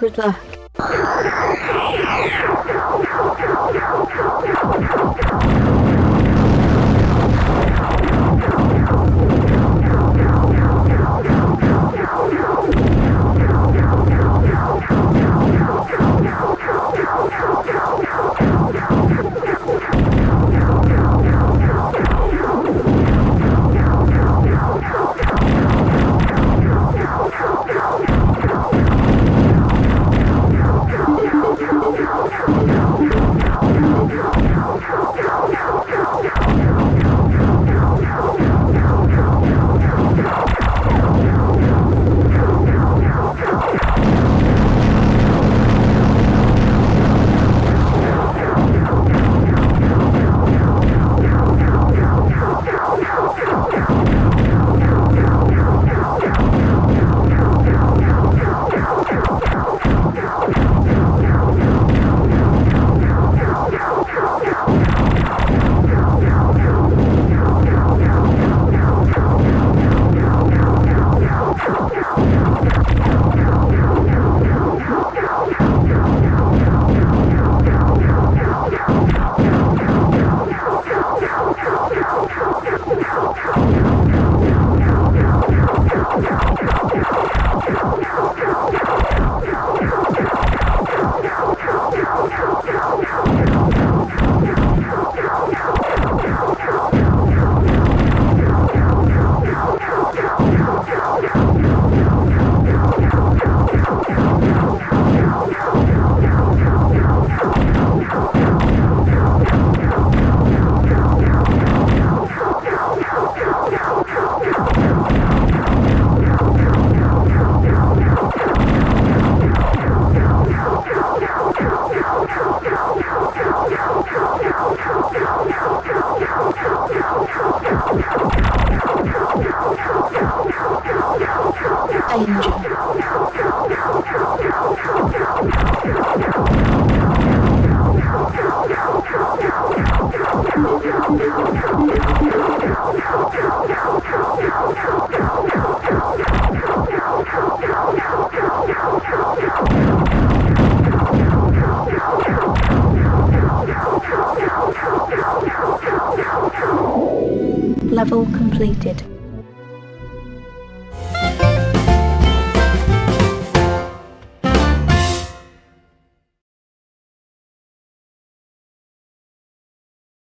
Good luck. Level completed.